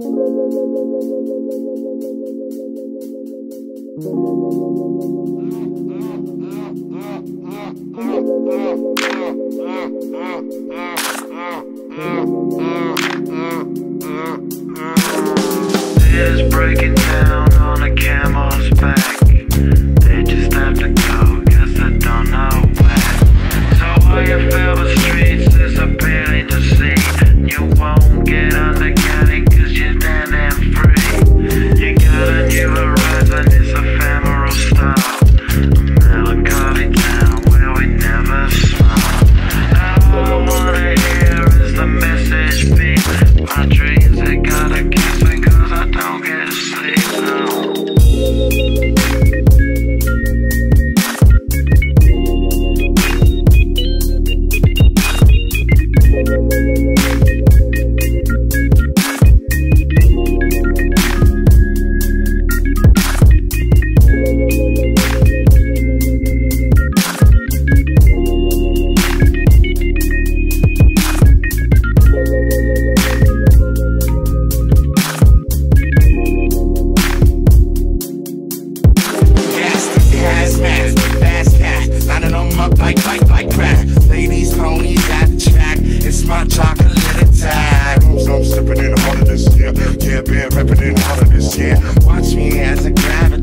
Tears breaking down on a camel's back. They just have to go, guess I don't know when. So will you fill the streets? There's a pain to see. You won't get under getting, cause you're dead and free. You got a new horizon, it's ephemeral style. Watch me as I grab it.